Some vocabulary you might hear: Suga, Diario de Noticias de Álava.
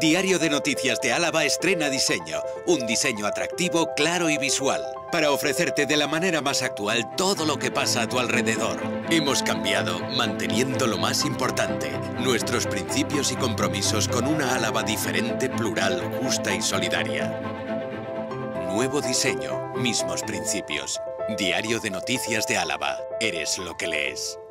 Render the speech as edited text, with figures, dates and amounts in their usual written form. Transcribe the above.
Diario de Noticias de Álava estrena diseño. Un diseño atractivo, claro y visual, para ofrecerte de la manera más actual todo lo que pasa a tu alrededor. Hemos cambiado, manteniendo lo más importante, nuestros principios y compromisos con una Álava diferente, plural, justa y solidaria. Nuevo diseño, mismos principios. Diario de Noticias de Álava. Eres lo que lees.